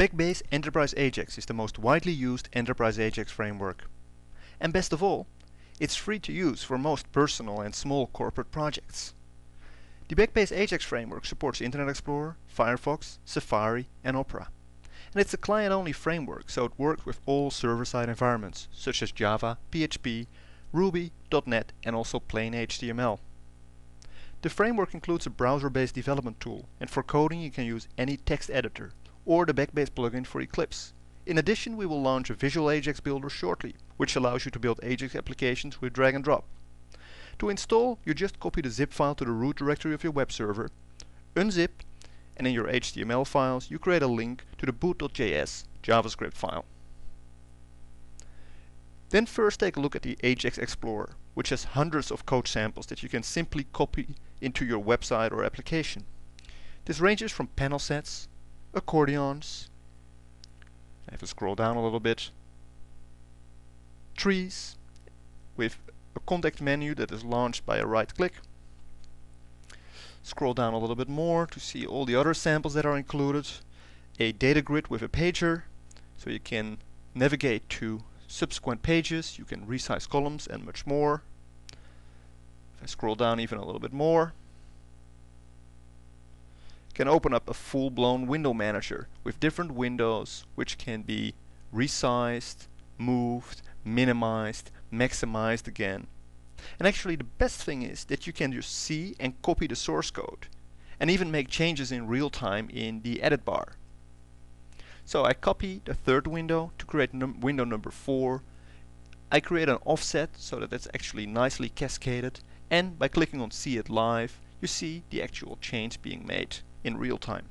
Backbase Enterprise Ajax is the most widely used Enterprise Ajax framework. And best of all, it's free to use for most personal and small corporate projects. The Backbase Ajax framework supports Internet Explorer, Firefox, Safari and Opera. And it's a client-only framework, so it works with all server-side environments, such as Java, PHP, Ruby, .NET and also plain HTML. The framework includes a browser-based development tool, and for coding you can use any text editor or the Backbase plugin for Eclipse. In addition, we will launch a visual Ajax builder shortly, which allows you to build Ajax applications with drag and drop. To install, you just copy the zip file to the root directory of your web server, unzip, and in your HTML files you create a link to the boot.js JavaScript file. Then first take a look at the Ajax Explorer, which has hundreds of code samples that you can simply copy into your website or application. This ranges from panel sets, accordions, I have to scroll down a little bit, trees with a context menu that is launched by a right click. Scroll down a little bit more to see all the other samples that are included, a data grid with a pager, so you can navigate to subsequent pages, you can resize columns and much more. If I scroll down even a little bit more, you can open up a full-blown window manager with different windows which can be resized, moved, minimized, maximized again. And actually the best thing is that you can just see and copy the source code and even make changes in real time in the edit bar. So I copy the third window to create window number 4. I create an offset so that it's actually nicely cascaded, and by clicking on see it live you see the actual change being made in real time.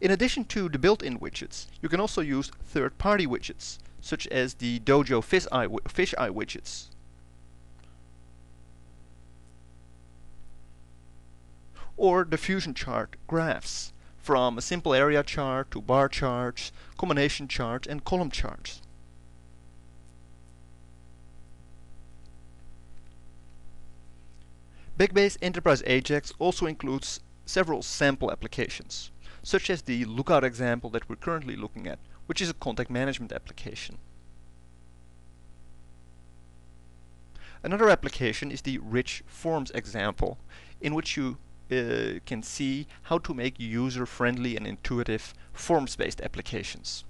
In addition to the built-in widgets, you can also use third-party widgets such as the Dojo Fish Eye widgets. Or the Fusion Chart graphs, from a simple area chart to bar charts, combination charts and column charts. Backbase Enterprise Ajax also includes several sample applications, such as the Lookout example that we're currently looking at, which is a contact management application. Another application is the Rich Forms example, in which you can see how to make user-friendly and intuitive forms-based applications.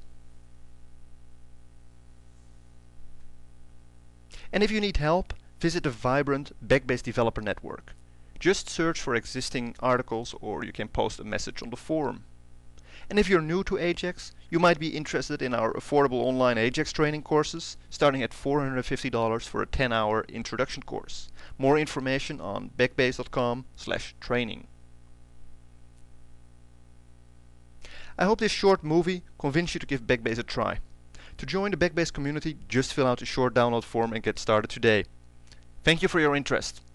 And if you need help, visit the vibrant Backbase Developer Network. Just search for existing articles, or you can post a message on the forum. And if you're new to Ajax, you might be interested in our affordable online Ajax training courses, starting at $450 for a 10-hour introduction course. More information on backbase.com/training. I hope this short movie convinced you to give Backbase a try. To join the Backbase community, just fill out a short download form and get started today. Thank you for your interest.